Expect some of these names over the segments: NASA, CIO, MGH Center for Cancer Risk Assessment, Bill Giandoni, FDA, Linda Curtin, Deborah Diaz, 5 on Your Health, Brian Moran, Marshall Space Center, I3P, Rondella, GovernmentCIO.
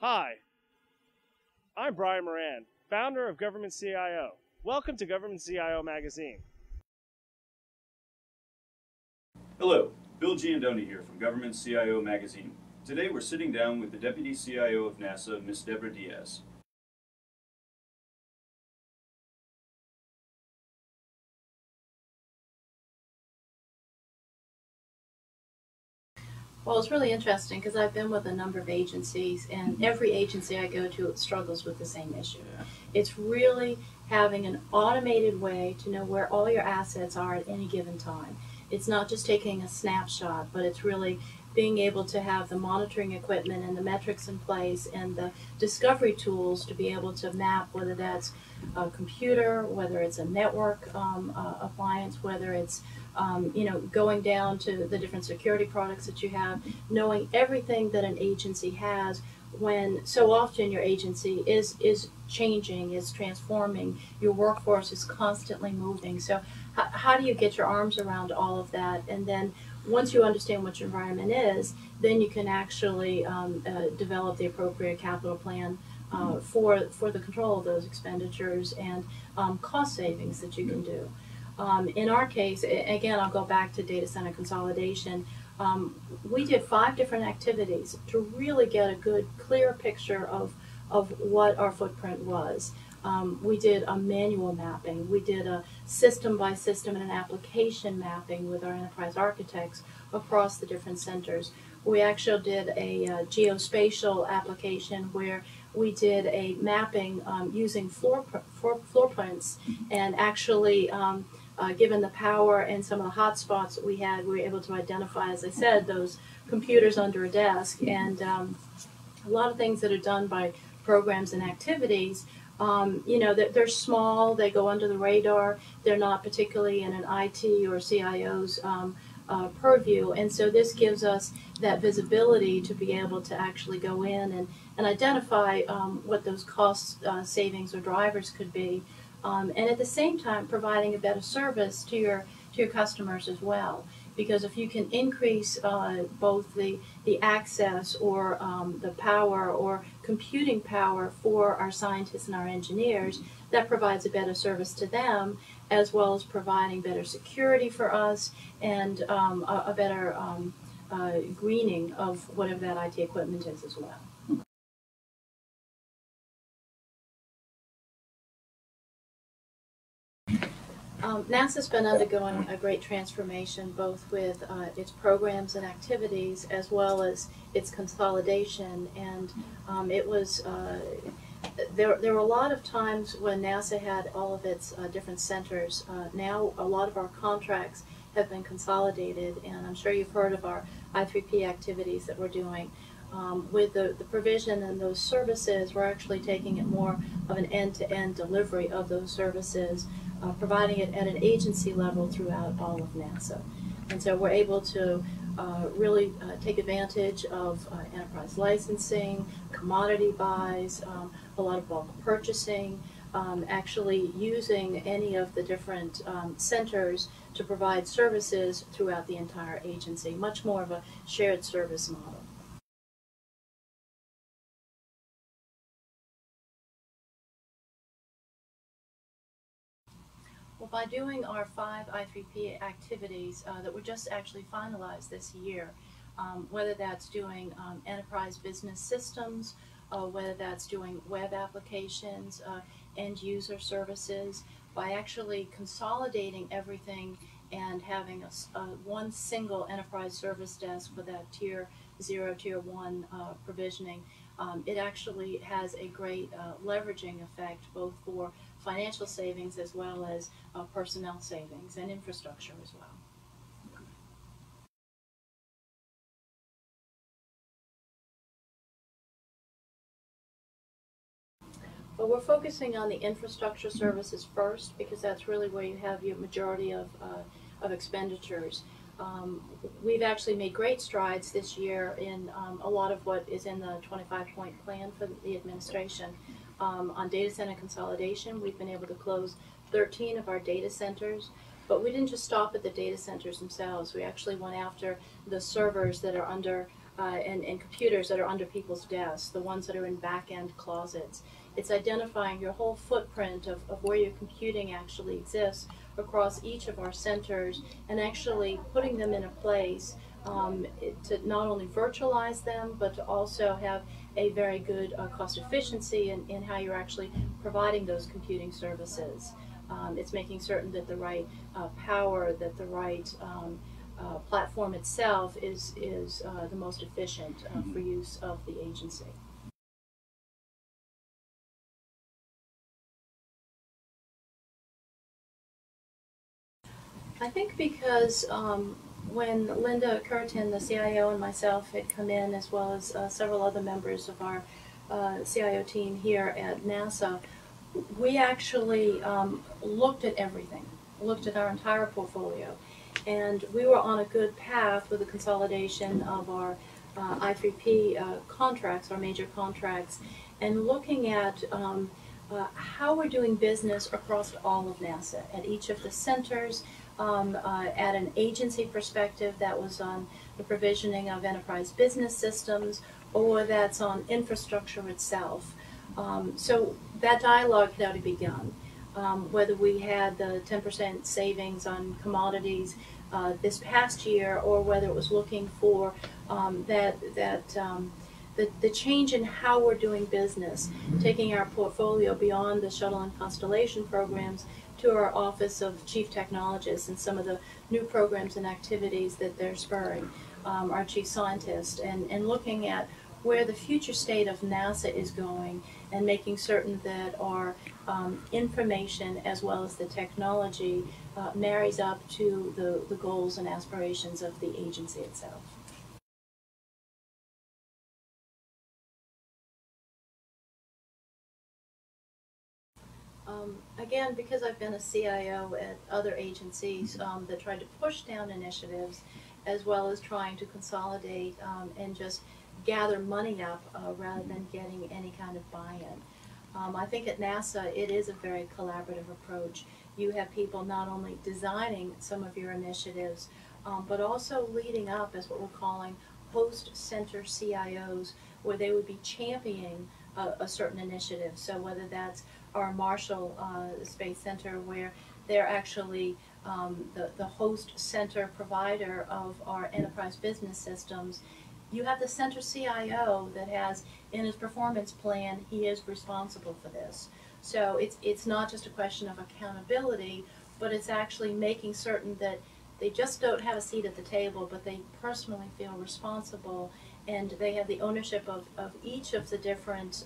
Hi, I'm Brian Moran, founder of Government CIO. Welcome to Government CIO Magazine. Hello, Bill Giandoni here from Government CIO Magazine. Today we're sitting down with the Deputy CIO of NASA, Ms. Deborah Diaz. Well, it's really interesting because I've been with a number of agencies, and every agency I go to struggles with the same issue. Yeah. It's really having an automated way to know where all your assets are at any given time. It's not just taking a snapshot, but it's really being able to have the monitoring equipment and the metrics in place and the discovery tools to be able to map, whether that's a computer, whether it's a network appliance, whether it's going down to the different security products that you have, knowing everything that an agency has, when so often your agency is changing, is transforming, your workforce is constantly moving. So how do you get your arms around all of that? And then once you understand what your environment is, then you can actually develop the appropriate capital plan for the control of those expenditures and cost savings that you can do. In our case, again, I'll go back to data center consolidation. We did 5 different activities to really get a good, clear picture of what our footprint was. We did a manual mapping. We did a system-by-system and an application mapping with our enterprise architects across the different centers. We actually did a geospatial application where we did a mapping using floor prints, and actually given the power and some of the hot spots that we had, we were able to identify, as I said, those computers under a desk, and a lot of things that are done by programs and activities. They're small, they go under the radar, they're not particularly in an IT or CIO's purview, and so this gives us that visibility to be able to actually go in and identify what those cost savings or drivers could be, and at the same time providing a better service to your customers as well. Because if you can increase both the access or the power or computing power for our scientists and our engineers, that provides a better service to them, as well as providing better security for us and a better greening of whatever that IT equipment is as well. NASA's been undergoing a great transformation, both with its programs and activities, as well as its consolidation. And there were a lot of times when NASA had all of its different centers. Now a lot of our contracts have been consolidated, and I'm sure you've heard of our I3P activities that we're doing. With the provision and those services, we're actually taking it more of an end-to-end delivery of those services, providing it at an agency level throughout all of NASA. And so we're able to really take advantage of enterprise licensing, commodity buys, a lot of bulk purchasing, actually using any of the different centers to provide services throughout the entire agency, much more of a shared service model. Well, by doing our 5 I3P activities that were just actually finalized this year, whether that's doing enterprise business systems, whether that's doing web applications, end user services, by actually consolidating everything and having a one single enterprise service desk for that tier 0, tier 1 provisioning, it actually has a great leveraging effect, both for financial savings as well as personnel savings and infrastructure as well. But we're focusing on the infrastructure services first, because that's really where you have your majority of expenditures. We've actually made great strides this year in a lot of what is in the 25-point plan for the administration. On data center consolidation, we've been able to close 13 of our data centers, but we didn't just stop at the data centers themselves. We actually went after the servers that are under and computers that are under people's desks, the ones that are in back-end closets. It's identifying your whole footprint of where your computing actually exists across each of our centers and actually putting them in a place to not only virtualize them, but to also have a very good cost efficiency in how you're actually providing those computing services. It's making certain that the right power, that the right platform itself is the most efficient for use of the agency. I think because when Linda Curtin, the CIO, and myself had come in, as well as several other members of our CIO team here at NASA, we actually looked at everything, looked at our entire portfolio, and we were on a good path with the consolidation of our I3P contracts, our major contracts, and looking at how we're doing business across all of NASA, at each of the centers, at an agency perspective that was on the provisioning of enterprise business systems, or that's on infrastructure itself. So that dialogue had already begun. Whether we had the 10% savings on commodities this past year, or whether it was looking for the change in how we're doing business, taking our portfolio beyond the shuttle and constellation programs to our Office of Chief Technologist and some of the new programs and activities that they're spurring, our Chief Scientist, and looking at where the future state of NASA is going and making certain that our information as well as the technology marries up to the goals and aspirations of the agency itself. Again, because I've been a CIO at other agencies that tried to push down initiatives, as well as trying to consolidate and just gather money up rather than getting any kind of buy-in. I think at NASA it is a very collaborative approach. You have people not only designing some of your initiatives, but also leading up as what we're calling host center CIOs, where they would be championing a certain initiative. So whether that's our Marshall Space Center, where they're actually the host center provider of our enterprise business systems, you have the center CIO that has, in his performance plan, he is responsible for this. So it's not just a question of accountability, but it's actually making certain that they just don't have a seat at the table, but they personally feel responsible, and they have the ownership of each of the different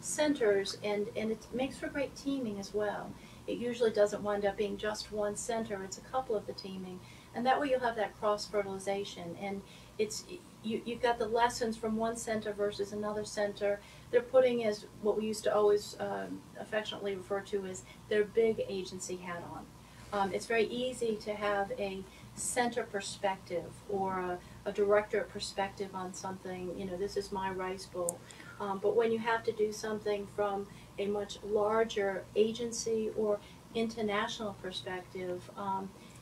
centers, and it makes for great teaming as well. It usually doesn't wind up being just one center, it's a couple of the teaming, and that way you'll have that cross-fertilization, and it's you've got the lessons from one center versus another center. They're putting as what we used to always affectionately refer to as their big agency hat on. It's very easy to have a center perspective or a director perspective on something. You know, this is my rice bowl. But when you have to do something from a much larger agency or international perspective,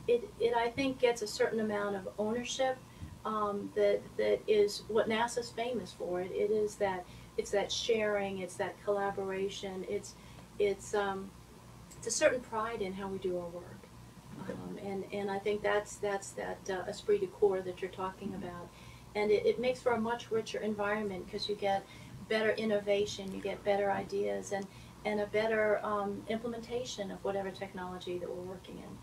it I think gets a certain amount of ownership that is what NASA's famous for. It is that sharing, it's that collaboration, it's a certain pride in how we do our work, and I think that's that esprit de corps that you're talking about, and it makes for a much richer environment because you get better innovation, you get better ideas, and a better implementation of whatever technology that we're working in.